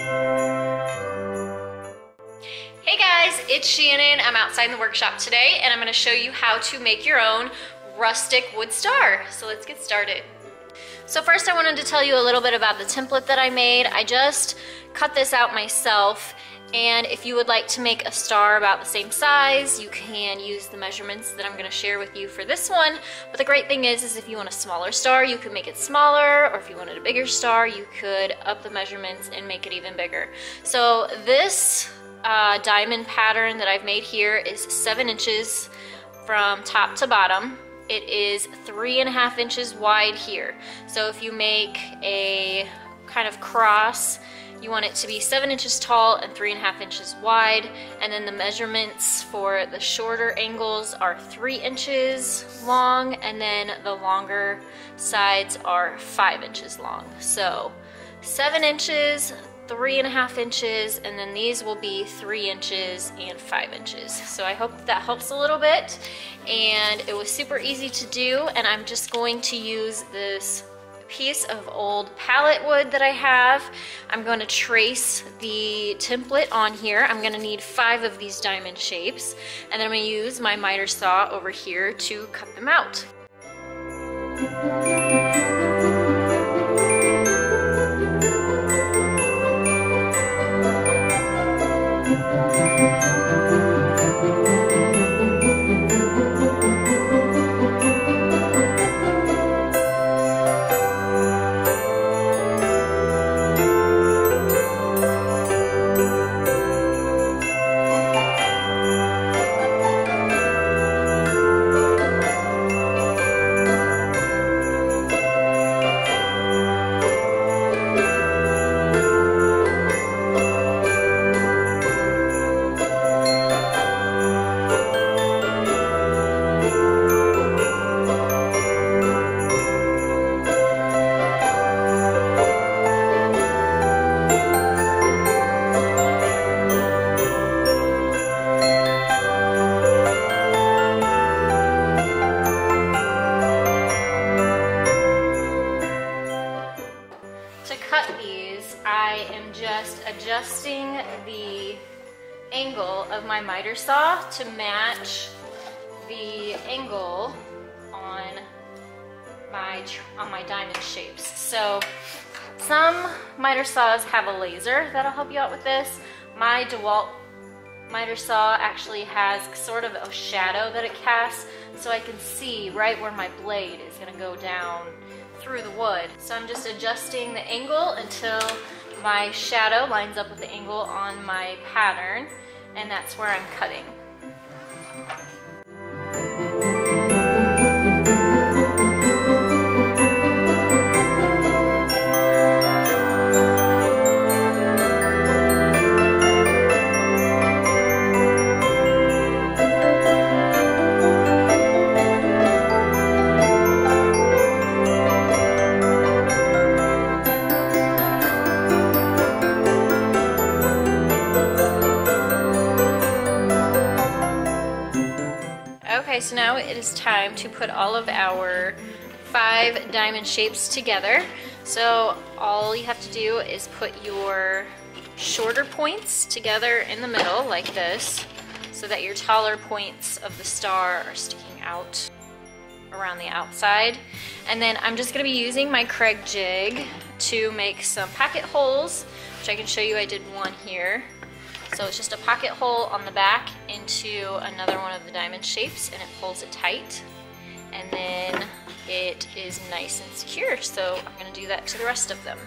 Hey guys, it's Shannon. I'm outside in the workshop today and I'm gonna show you how to make your own rustic wood star. So let's get started. So first I wanted to tell you a little bit about the template that I made. I just cut this out myself, and if you would like to make a star about the same size, you can use the measurements that I'm going to share with you for this one. But the great thing is if you want a smaller star, you can make it smaller, or if you wanted a bigger star, you could up the measurements and make it even bigger. So this diamond pattern that I've made here is 7 inches from top to bottom. It is 3.5 inches wide here. So if you make a kind of cross, you want it to be 7 inches tall and 3.5 inches wide. And then the measurements for the shorter angles are 3 inches long, and then the longer sides are 5 inches long. So 7 inches, 3.5 inches, and then these will be 3 inches and 5 inches. So I hope that helps a little bit, and it was super easy to do. And I'm just going to use this piece of old pallet wood that I have. I'm going to trace the template on here. I'm going to need 5 of these diamond shapes, and then I'm going to use my miter saw over here to cut them out. I am just adjusting the angle of my miter saw to match the angle on my diamond shapes. So some miter saws have a laser that'll help you out with this. My DeWalt miter saw actually has sort of a shadow that it casts, so I can see right where my blade is going to go down through the wood. So I'm just adjusting the angle until my shadow lines up with the angle on my pattern, and that's where I'm cutting. Okay, so now it is time to put all of our 5 diamond shapes together. So all you have to do is put your shorter points together in the middle like this, so that your taller points of the star are sticking out around the outside. And then I'm just going to be using my Kreg jig to make some pocket holes, which I can show you. I did one here. So it's just a pocket hole on the back into another one of the diamond shapes, and it pulls it tight, and then it is nice and secure. So I'm going to do that to the rest of them.